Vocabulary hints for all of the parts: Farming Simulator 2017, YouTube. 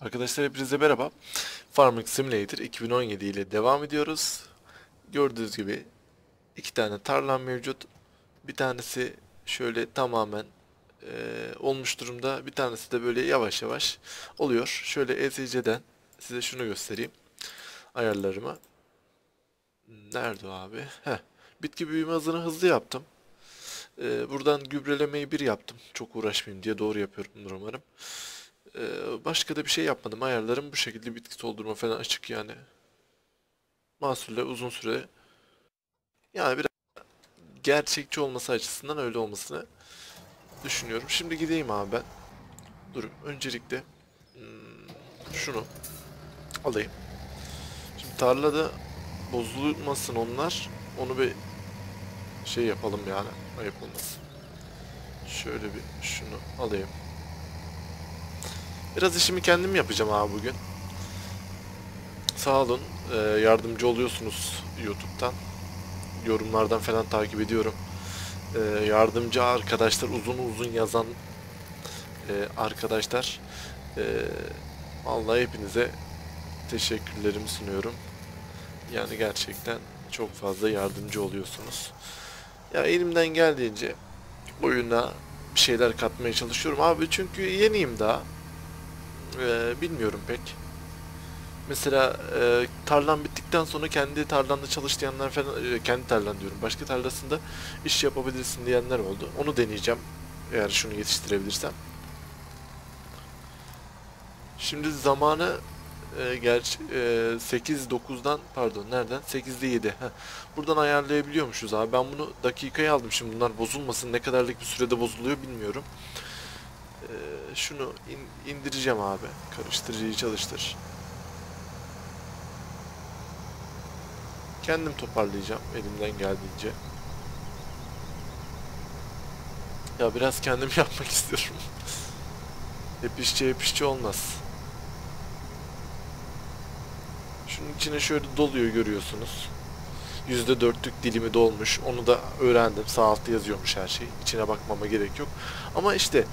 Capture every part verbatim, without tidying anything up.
Arkadaşlar hepinize merhaba. Farming Simulator iki bin on yedi ile devam ediyoruz. Gördüğünüz gibi iki tane tarlam mevcut. Bir tanesi şöyle tamamen e, olmuş durumda. Bir tanesi de böyle yavaş yavaş oluyor. Şöyle E S C'den size şunu göstereyim. Ayarlarımı. Nerede o abi? Heh. Bitki büyüme hızını hızlı yaptım. E, buradan gübrelemeyi bir yaptım. Çok uğraşmayayım diye doğru yapıyorumdur umarım. Başka da bir şey yapmadım. Ayarlarım bu şekilde. Bitki doldurma falan açık yani. Mahsulle uzun süre. Yani biraz gerçekçi olması açısından öyle olmasını düşünüyorum. Şimdi gideyim abi ben. Durun. Öncelikle şunu alayım. Şimdi tarlada bozulmasın onlar. Onu bir şey yapalım yani. Ayıp olmasın. Şöyle bir şunu alayım. Biraz işimi kendim yapacağım abi bugün. Sağ olun, yardımcı oluyorsunuz YouTube'dan. Yorumlardan falan takip ediyorum. Yardımcı arkadaşlar, uzun uzun yazan arkadaşlar. Vallahi hepinize teşekkürlerimi sunuyorum. Yani gerçekten çok fazla yardımcı oluyorsunuz. Ya elimden geldiğince oyuna bir şeyler katmaya çalışıyorum abi. Çünkü yeniyim daha. Ee, bilmiyorum pek. Mesela e, tarlan bittikten sonra kendi tarlanda çalıştıyanlar falan, e, kendi tarlan diyorum, başka tarlasında iş yapabilirsin diyenler oldu. Onu deneyeceğim eğer şunu yetiştirebilirsem. Şimdi zamanı e, gerçi e, sekiz dokuzdan pardon nereden? sekizde yedi. Heh. Buradan ayarlayabiliyormuşuz abi. Ben bunu dakikaya aldım. Şimdi bunlar bozulmasın. Ne kadarlık bir sürede bozuluyor bilmiyorum. Ee, şunu in, indireceğim abi. Karıştırıcıyı çalıştır. Kendim toparlayacağım elimden geldiğince. Ya biraz kendim yapmak istiyorum. Hep işçi hep işçi olmaz. Şunun içine şöyle doluyor, görüyorsunuz. yüzde dörtlük dilimi dolmuş. Onu da öğrendim. Sağ altta yazıyormuş her şey. İçine bakmama gerek yok. Ama işte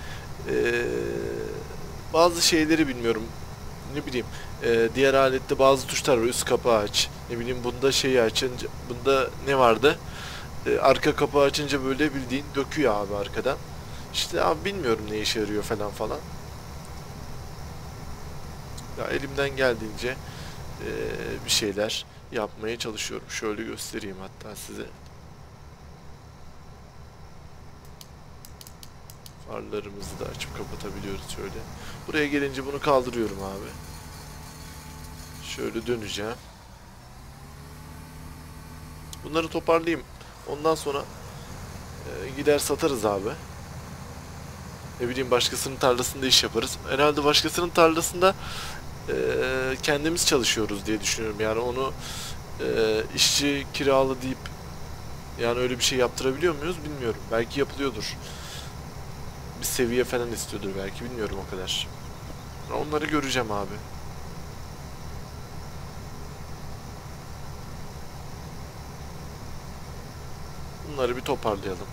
Ee, bazı şeyleri bilmiyorum. Ne bileyim e, diğer alette bazı tuşlar var. Üst kapağı aç. Ne bileyim bunda şeyi açınca, bunda ne vardı? E, arka kapağı açınca böyle bildiğin döküyor abi arkadan. İşte abi bilmiyorum ne işe yarıyor falan falan. Ya elimden geldiğince e, bir şeyler yapmaya çalışıyorum. Şöyle göstereyim hatta size. Farlarımızı da açıp kapatabiliyoruz şöyle. Buraya gelince bunu kaldırıyorum abi. Şöyle döneceğim. Bunları toparlayayım. Ondan sonra e, gider satarız abi. Ne bileyim başkasının tarlasında iş yaparız. Herhalde başkasının tarlasında e, kendimiz çalışıyoruz diye düşünüyorum. Yani onu e, işçi kiralı deyip yani öyle bir şey yaptırabiliyor muyuz bilmiyorum. Belki yapılıyordur. Bir seviye falan istiyordur belki, bilmiyorum o kadar. Onları göreceğim abi. Bunları bir toparlayalım.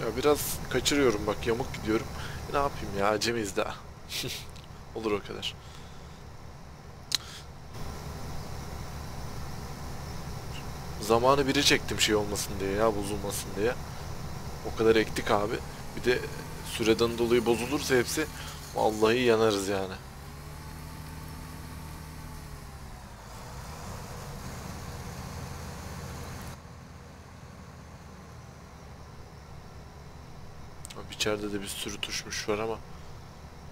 Ya biraz kaçırıyorum bak, yamuk gidiyorum. Ne yapayım ya, acemiyiz daha. Olur o kadar. Zamanı biri çektim şey olmasın diye ya, bozulmasın diye. O kadar ektik abi. Bir de süreden dolayı bozulursa hepsi vallahi yanarız yani. Abi içeride de bir sürü tuşmuş var ama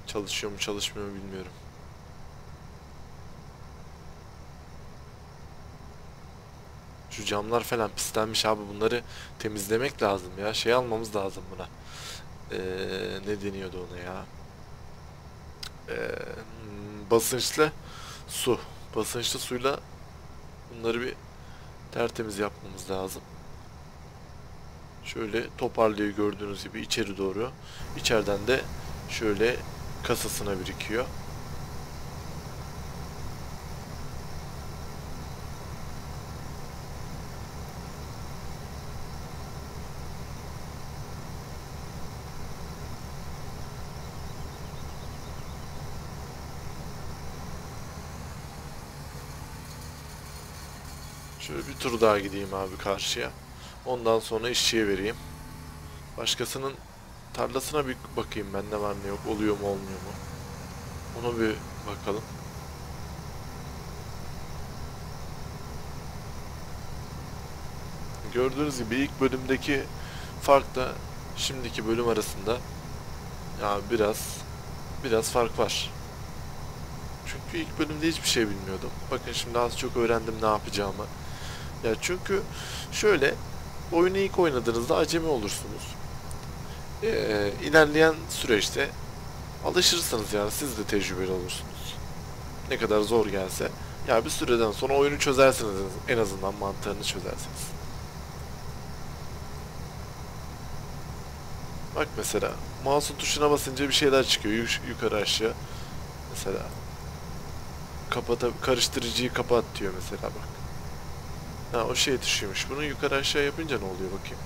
çalışıyor mu çalışmıyor mu bilmiyorum. Şu camlar falan pislenmiş abi, bunları temizlemek lazım ya. Şey almamız lazım buna. Ee, ne deniyordu ona ya? Ee, basınçlı su. Basınçlı suyla bunları bir tertemiz yapmamız lazım. Şöyle toparlıyor gördüğünüz gibi içeri doğru. İçeriden de şöyle kasasına birikiyor. Şöyle bir tur daha gideyim abi karşıya. Ondan sonra işçiye vereyim. Başkasının tarlasına bir bakayım ben, ne var ne yok, oluyor mu olmuyor mu. Ona bir bakalım. Gördüğünüz gibi ilk bölümdeki fark da şimdiki bölüm arasında ya biraz biraz fark var. Çünkü ilk bölümde hiçbir şey bilmiyordum. Bakın şimdi az çok öğrendim ne yapacağımı. Ya çünkü şöyle, oyunu ilk oynadığınızda acemi olursunuz. Ee, ilerleyen süreçte alışırsanız, yani siz de tecrübeli olursunuz. Ne kadar zor gelse ya bir süreden sonra oyunu çözersiniz, en azından mantığını çözersiniz. Bak mesela mouse'un tuşuna basınca bir şeyler çıkıyor Yük yukarı aşağı. Mesela kapata, karıştırıcıyı kapat diyor mesela, bak. Ha, o şey düşüyormuş. Bunu yukarı aşağı yapınca ne oluyor bakayım.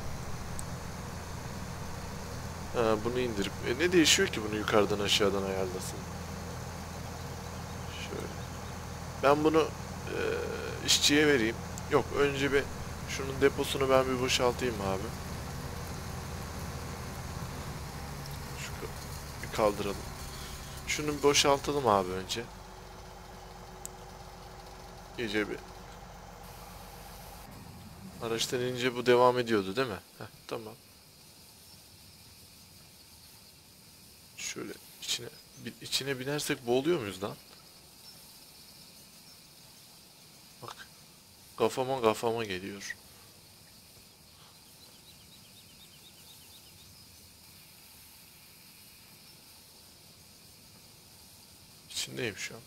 Ha, bunu indirip e, ne değişiyor ki bunu yukarıdan aşağıdan ayarlasın. Şöyle. Ben bunu e, işçiye vereyim. Yok, önce bir şunun deposunu ben bir boşaltayım abi. Kaldıralım. Şunu bir boşaltalım abi önce. İyice bir. Araçtan inince bu devam ediyordu değil mi? Heh, tamam. Şöyle içine içine binersek boğuluyor muyuz lan? Bak. Kafama kafama geliyor. İçindeyim şu an.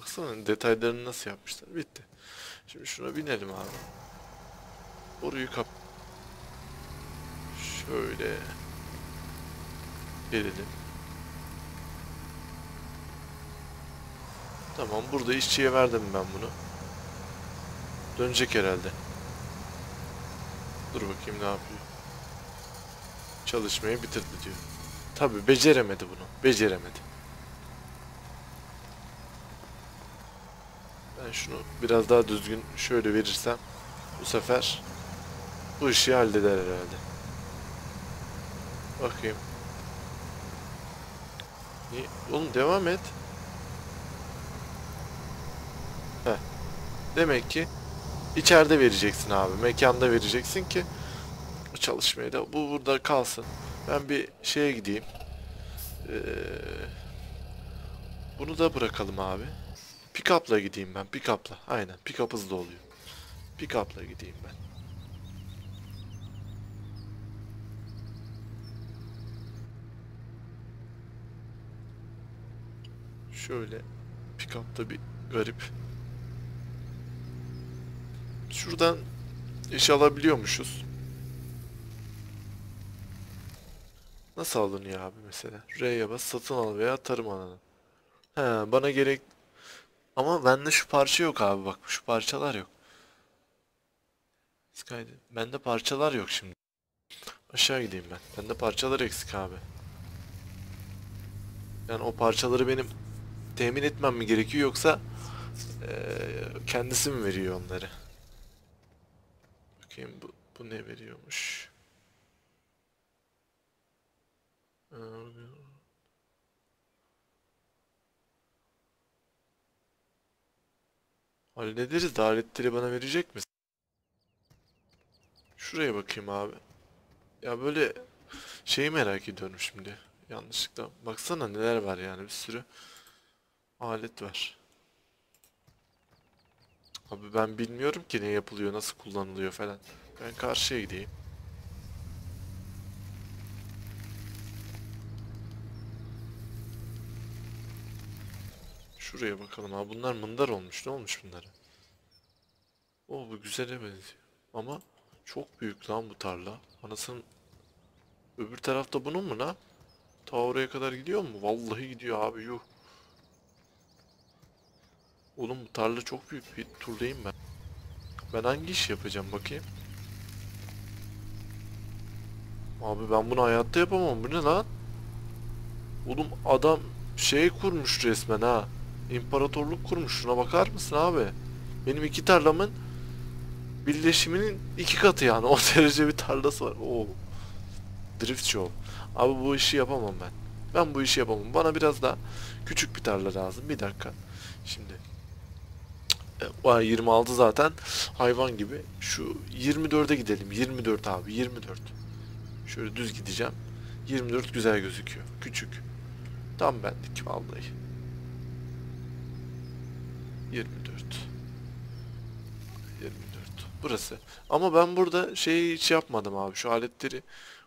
Baksana detaylarını nasıl yapmışlar. Bitti. Şimdi şuna binelim abi. Orayı kap. Şöyle. Gelelim. Tamam, burada işçiye verdim ben bunu. Dönecek herhalde. Dur bakayım ne yapıyor. Çalışmayı bitirdi diyor. Tabii beceremedi bunu. Beceremedi. Ben şunu biraz daha düzgün şöyle verirsem bu sefer bu işi halleder herhalde. Bakayım. Niye? Oğlum devam et. Heh. Demek ki içeride vereceksin abi. Mekanda vereceksin ki çalışmaya da bu burada kalsın. Ben bir şeye gideyim. Ee, bunu da bırakalım abi. Pick-up'la gideyim ben. Pick-up'la. Aynen. Pick-up hızlı oluyor. Pick-up'la gideyim ben. Şöyle. Pick-up'ta bir garip. Şuradan iş alabiliyormuşuz. Nasıl alınıyor abi mesela? R'ye bas, satın al veya tarım alanı. He, bana gerek... Ama bende şu parça yok abi, bak şu parçalar yok. Bende parçalar yok şimdi. Aşağı gideyim ben. Bende parçalar eksik abi. Yani o parçaları benim temin etmem mi gerekiyor, yoksa ee, kendisi mi veriyor onları? Bakayım bu, bu ne veriyormuş? Ee, Hallederiz de aletleri bana verecek misin? Şuraya bakayım abi. Ya böyle şeyi merak ediyorum şimdi. Yanlışlıkla. Baksana neler var yani, bir sürü alet var. Abi ben bilmiyorum ki ne yapılıyor, nasıl kullanılıyor falan. Ben karşıya gideyim. Şuraya bakalım abi, bunlar mındar olmuş, ne olmuş bunlara? Oo, bu güzele benziyor. Ama çok büyük lan bu tarla. Anasının öbür tarafta bunun mu lan? Ta oraya kadar gidiyor mu? Vallahi gidiyor abi, yuh. Oğlum bu tarla çok büyük, bir turdayım ben. Ben hangi iş yapacağım bakayım? Abi ben bunu hayatta yapamam, bu ne lan? Oğlum adam şey kurmuş resmen ha. İmparatorluk kurmuş. Şuna bakar mısın abi? Benim iki tarlamın birleşiminin iki katı yani. on derece bir tarlası var. Oo. Drift show. Abi bu işi yapamam ben. Ben bu işi yapamam. Bana biraz daha küçük bir tarla lazım. Bir dakika. Şimdi yirmi altı zaten hayvan gibi. Şu yirmi dört'e gidelim. yirmi dört abi. yirmi dört. Şöyle düz gideceğim. yirmi dört güzel gözüküyor. Küçük. Tam benlik vallahi. yirmi dört. yirmi dört. Burası. Ama ben burada şey hiç yapmadım abi. Şu aletleri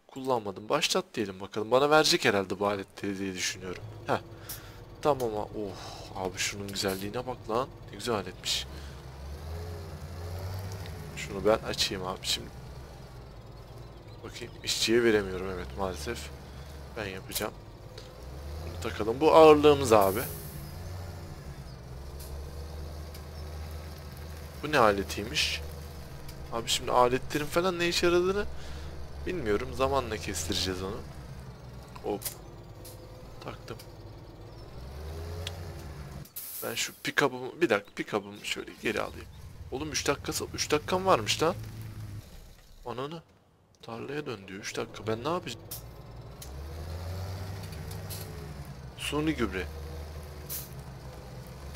kullanmadım. Başlat diyelim bakalım. Bana verecek herhalde bu aletleri diye düşünüyorum. Heh. Tamam ama. Oh. Abi şunun güzelliğine bak lan. Ne güzel aletmiş. Şunu ben açayım abi şimdi. Bakayım. İşçiye veremiyorum evet maalesef. Ben yapacağım. Bunu takalım. Bu ağırlığımız abi. Bu ne aletiymiş? Abi şimdi aletlerin falan ne işe yaradığını bilmiyorum. Zamanla kestireceğiz onu. Hop. Taktım. Ben şu pick-up'ımı... Bir dakika pick-up'ımı şöyle geri alayım. Oğlum üç dakikası... üç dakikam varmış lan. Ananı. Tarlaya döndü. üç dakika. Ben ne yapacağım? Suni gübre.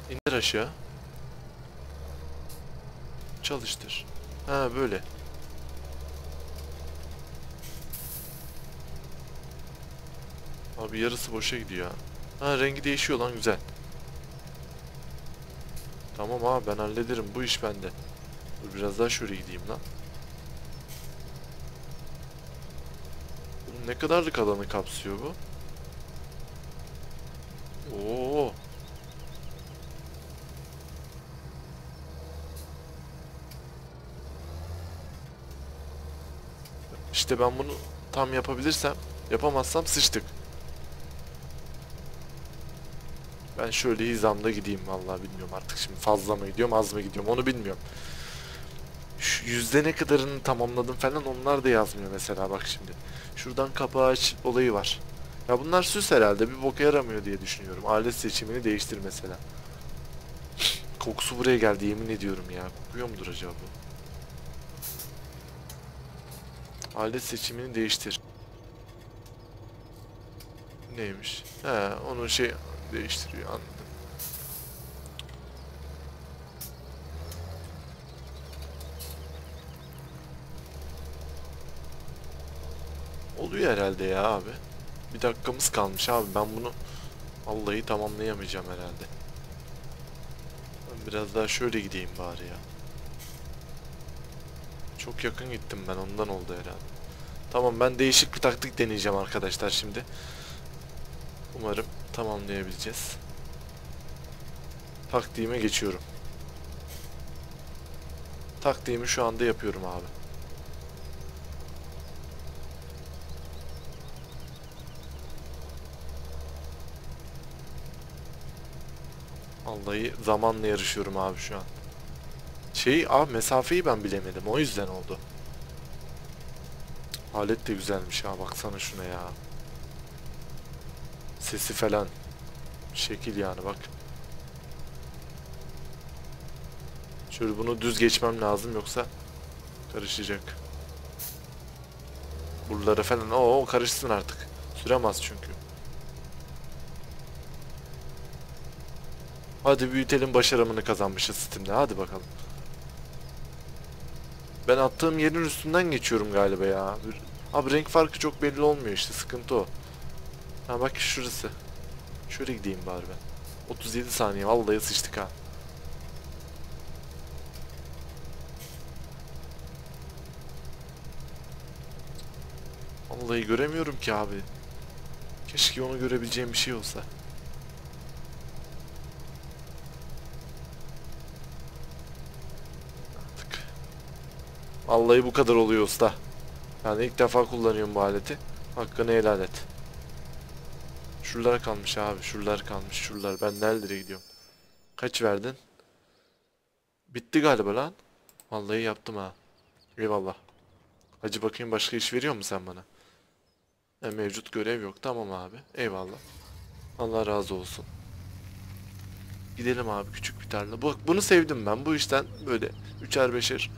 İndir aşağı. Çalıştır. Ha böyle. Abi yarısı boşa gidiyor. Ha rengi değişiyor lan güzel. Tamam abi ben hallederim. Bu iş bende. Dur biraz daha şöyle gideyim lan. Ne kadarlık alanı kapsıyor bu? Oo. İşte ben bunu tam yapabilirsem, yapamazsam sıçtık. Ben şöyle hizamda gideyim vallahi bilmiyorum artık şimdi fazla mı gidiyorum az mı gidiyorum onu bilmiyorum. Şu yüzde ne kadarını tamamladım falan onlar da yazmıyor mesela bak şimdi. Şuradan kapağı aç olayı var. Ya bunlar süs herhalde bir boka yaramıyor diye düşünüyorum. Alet seçimini değiştir mesela. Kokusu buraya geldi yemin ediyorum ya. Kokuyor mudur acaba bu? Alet seçimini değiştir. Neymiş? He onun şey değiştiriyor anladım. Oluyor herhalde ya abi. Bir dakikamız kalmış abi. Ben bunu vallahi tamamlayamayacağım herhalde. Ben biraz daha şöyle gideyim bari ya. Çok yakın gittim ben. Ondan oldu herhalde. Tamam ben değişik bir taktik deneyeceğim arkadaşlar şimdi. Umarım tamamlayabileceğiz. Taktiğime geçiyorum. Taktiğimi şu anda yapıyorum abi. Vallahi zamanla yarışıyorum abi şu an. Şeyi abi mesafeyi ben bilemedim. O yüzden oldu. Alet de güzelmiş ha. Baksana şuna ya. Sesi falan. Şekil yani bak. Şöyle bunu düz geçmem lazım yoksa karışacak. Buralara falan. Oo karışsın artık. Süremez çünkü. Hadi büyütelim başarımını kazanmışız Steam'de. Hadi bakalım. Ben attığım yerin üstünden geçiyorum galiba ya. Abi renk farkı çok belli olmuyor işte. Sıkıntı o. Ha bak şurası. Şöyle gideyim bari ben. otuz yedi saniye. Vallahi sıçtık ha. Vallahi göremiyorum ki abi. Keşke onu görebileceğim bir şey olsa. Vallahi bu kadar oluyor usta. Yani ilk defa kullanıyorum bu aleti. Hakkını helal et. Şuralar kalmış abi. Şuralar kalmış. Şuralar. Ben nerelere gidiyorum? Kaç verdin? Bitti galiba lan. Vallahi yaptım ha. Eyvallah. Hacı bakayım başka iş veriyor mu sen bana? Ya mevcut görev yok. Tamam abi. Eyvallah. Allah razı olsun. Gidelim abi küçük bir tarla. Bak bunu sevdim ben. Bu işten böyle üçer beşer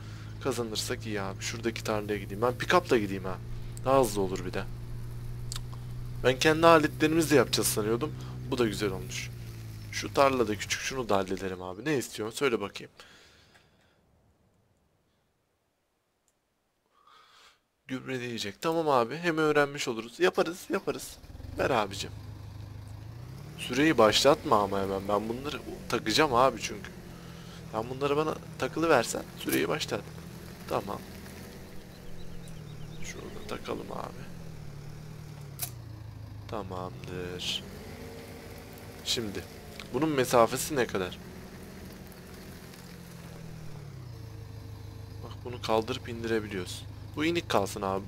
Kazanırsak iyi abi. Şuradaki tarlaya gideyim. Ben pick-up'la gideyim ha. Daha hızlı olur bir de. Ben kendi aletlerimizle yapacağız sanıyordum. Bu da güzel olmuş. Şu tarla da küçük. Şunu da halledelim abi. Ne istiyorsun? Söyle bakayım. Gübre diyecek. Tamam abi. Hem öğrenmiş oluruz. Yaparız. Yaparız. Ver abicim. Süreyi başlatma ama hemen. Ben bunları takacağım abi çünkü. Sen bunları bana takılı versen süreyi başlat. Tamam. Şurada takalım abi. Tamamdır. Şimdi bunun mesafesi ne kadar? Bak bunu kaldırıp indirebiliyoruz. Bu inik kalsın abi.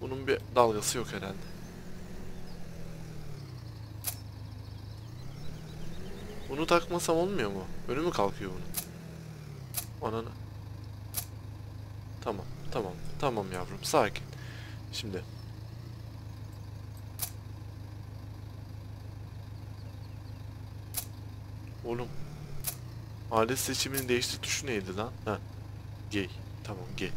Bunun bir dalgası yok herhalde. Bunu takmasam olmuyor mu? Önü mü kalkıyor bunun? Ananı. Tamam. Tamam. Tamam yavrum. Sakin. Şimdi. Oğlum. Alet seçimini değiştir tuşu neydi lan? Heh. G. Tamam G.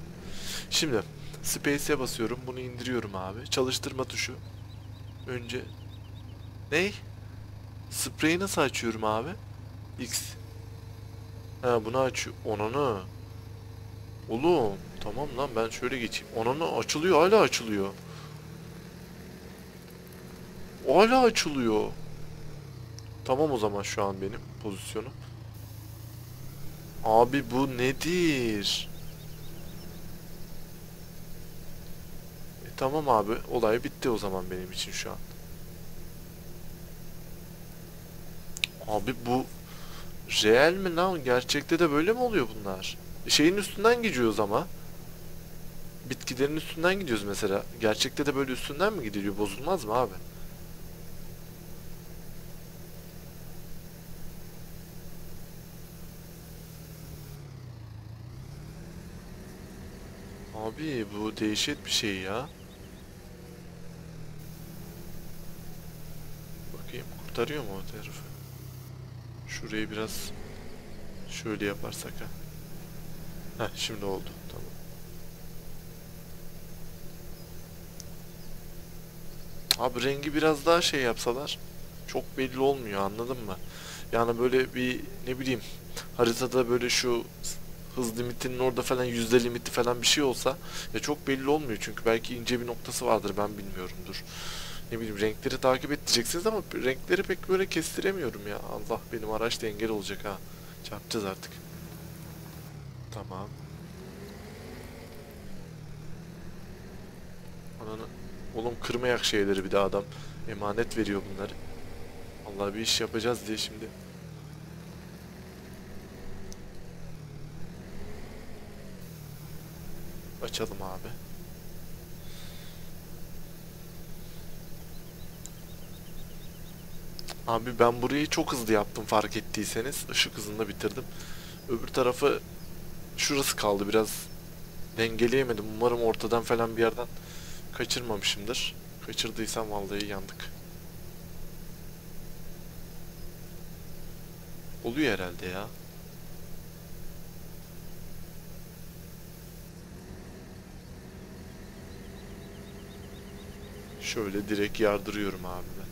Şimdi. Space'e basıyorum. Bunu indiriyorum abi. Çalıştırma tuşu. Önce. Ney? Spreyi nasıl açıyorum abi? X. Ha bunu açıyor. Onanı. Oğlum. Tamam lan ben şöyle geçeyim. Onanı açılıyor. Hala açılıyor. Hala açılıyor. Tamam o zaman şu an benim pozisyonum. Abi bu nedir? E, tamam abi. Olay bitti o zaman benim için şu an. Abi bu real mi lan? Gerçekte de böyle mi oluyor bunlar? Şeyin üstünden gidiyoruz ama. Bitkilerin üstünden gidiyoruz mesela. Gerçekte de böyle üstünden mi gidiliyor? Bozulmaz mı abi? Abi bu değişik bir şey ya. Bakayım kurtarıyor mu o herifi? Şurayı biraz şöyle yaparsak ha. Heh, şimdi oldu. Tamam. Abi rengi biraz daha şey yapsalar çok belli olmuyor anladın mı? Yani böyle bir ne bileyim haritada böyle şu hız limitinin orada falan yüzde limiti falan bir şey olsa ya çok belli olmuyor çünkü belki ince bir noktası vardır ben bilmiyorumdur. Ne bileyim renkleri takip edeceksiniz ama renkleri pek böyle kestiremiyorum ya. Allah benim araç da engel olacak ha. Çarpacağız artık. Tamam. Ananı. Oğlum kırmayak şeyleri bir de adam. Emanet veriyor bunları. Allah bir iş yapacağız diye şimdi. Açalım abi. Abi ben burayı çok hızlı yaptım fark ettiyseniz. Işık hızında bitirdim. Öbür tarafı şurası kaldı biraz dengeleyemedim. Umarım ortadan falan bir yerden kaçırmamışımdır. Kaçırdıysam vallahi yandık. Oluyor herhalde ya. Şöyle direkt yardırıyorum abi ben.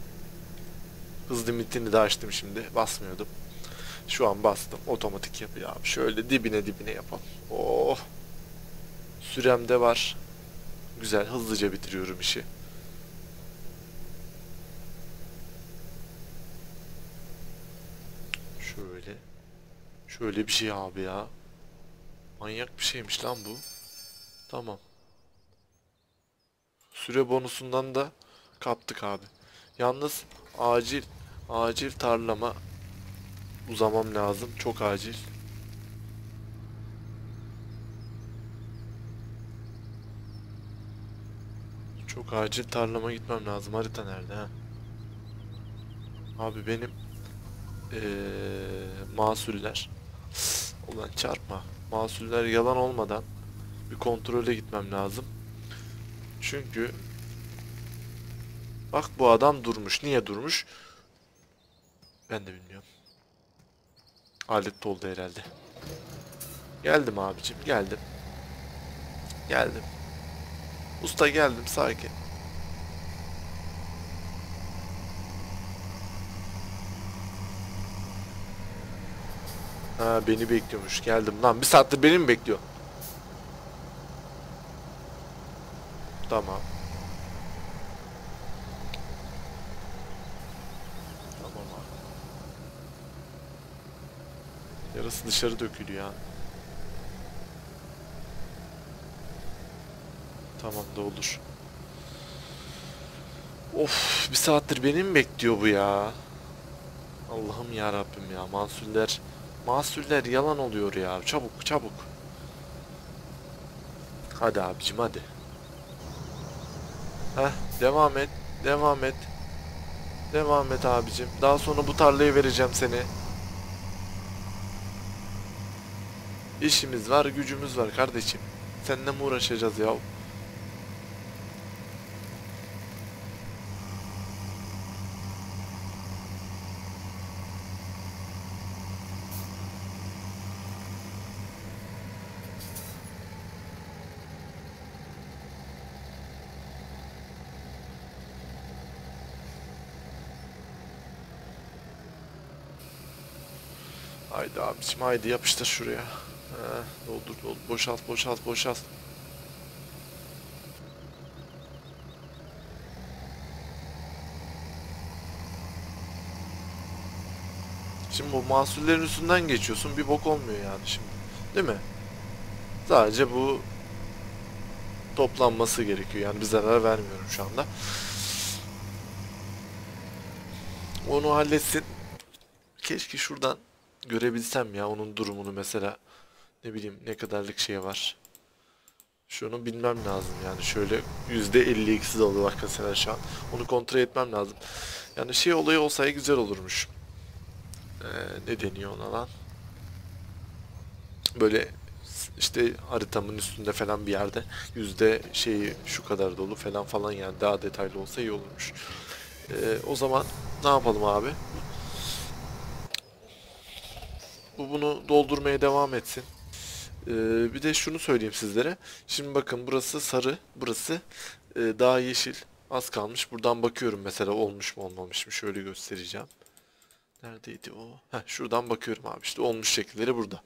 Hız limitini de açtım şimdi. Basmıyordum. Şu an bastım. Otomatik yapıyor abi. Şöyle dibine dibine yapalım. Oh. Sürem de var. Güzel. Hızlıca bitiriyorum işi. Şöyle. Şöyle bir şey abi ya. Manyak bir şeymiş lan bu. Tamam. Süre bonusundan da kaptık abi. Yalnız acil. Acil tarlama uzamam lazım. Çok acil. Çok acil tarlama gitmem lazım. Harita nerede ha? Abi benim ee, mahsuller ulan çarpma. Mahsuller yalan olmadan bir kontrole gitmem lazım. Çünkü bak bu adam durmuş. Niye durmuş? Ben de bilmiyorum. Alet doldu herhalde. Geldim abicim geldim. Geldim. Usta geldim, sakin. Ha, beni bekliyormuş. Geldim lan. Bir saattir beni mi bekliyor? Tamam. Tamam abi. Yarısı dışarı dökülüyor ya. Tamam da olur. Of, bir saattir beni mi bekliyor bu ya? Allah'ım ya Rabbim ya. Mahsuller, mahsuller yalan oluyor ya. Çabuk çabuk. Hadi abicim hadi. Heh, devam et. Devam et. Devam et abicim. Daha sonra bu tarlayı vereceğim seni. İşimiz var, gücümüz var kardeşim. Seninle mi uğraşacağız ya? Haydi abicim haydi, yapıştır şuraya. Heh, doldur doldur, boşalt boşalt boşalt. Şimdi bu mahsullerin üstünden geçiyorsun, bir bok olmuyor yani şimdi, değil mi? Sadece bu toplanması gerekiyor yani, bir zarar vermiyorum şu anda. Onu halletsin. Keşke şuradan görebilsem ya onun durumunu mesela, ne bileyim ne kadarlık şey var. Şunu bilmem lazım yani, şöyle yüzde elli ikisi de oluyor arkadaşlar şu an. Onu kontrol etmem lazım. Yani şey olayı olsaydı güzel olurmuş. Ee, ne deniyor ona lan? Böyle işte haritamın üstünde falan bir yerde yüzde şeyi şu kadar dolu falan falan, yani daha detaylı olsa iyi olurmuş. Ee, o zaman ne yapalım abi? Bunu doldurmaya devam etsin. Ee, bir de şunu söyleyeyim sizlere. Şimdi bakın, burası sarı, burası e, daha yeşil. Az kalmış. Buradan bakıyorum mesela, olmuş mu olmamış mı? Şöyle göstereceğim. Neredeydi o? Heh, şuradan bakıyorum abi. İşte olmuş şekilleri burada.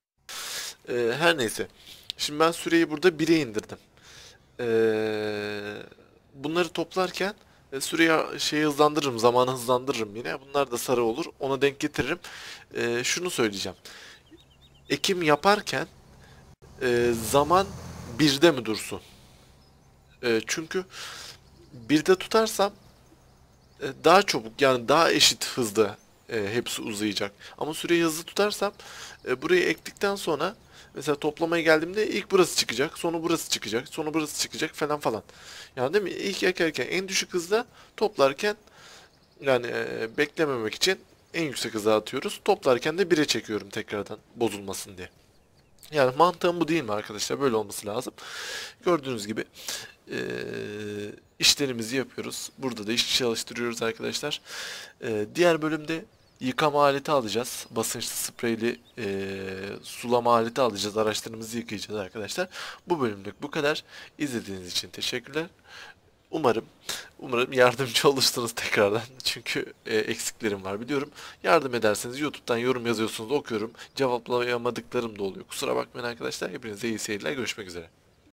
Ee, her neyse. Şimdi ben süreyi burada bire indirdim. Ee, bunları toplarken süreyi şeyi hızlandırırım, zamanı hızlandırırım yine. Bunlar da sarı olur. Ona denk getiririm. Ee, şunu söyleyeceğim. Ekim yaparken e, zaman birde mi dursun? E, çünkü birde tutarsam e, daha çabuk, yani daha eşit hızda e, hepsi uzayacak. Ama süreyi hızlı tutarsam e, burayı ektikten sonra mesela toplamaya geldiğimde ilk burası çıkacak, sonra burası çıkacak, sonra burası çıkacak falan falan. Yani değil mi? İlk ekerken en düşük hızla, toplarken yani e, beklememek için en yüksek hıza atıyoruz. Toplarken de bire çekiyorum tekrardan, bozulmasın diye. Yani mantığım bu değil mi arkadaşlar? Böyle olması lazım. Gördüğünüz gibi e, işlerimizi yapıyoruz. Burada da iş çalıştırıyoruz arkadaşlar. E, diğer bölümde yıkama aleti alacağız. Basınçlı spreyli e, sulama aleti alacağız. Araçlarımızı yıkayacağız arkadaşlar. Bu bölümlük bu kadar. İzlediğiniz için teşekkürler. Umarım, umarım yardımcı olursunuz tekrardan. Çünkü e, eksiklerim var biliyorum. Yardım ederseniz, YouTube'dan yorum yazıyorsunuz, okuyorum. Cevaplayamadıklarım da oluyor. Kusura bakmayın arkadaşlar. Hepinize iyi seyirler. Görüşmek üzere.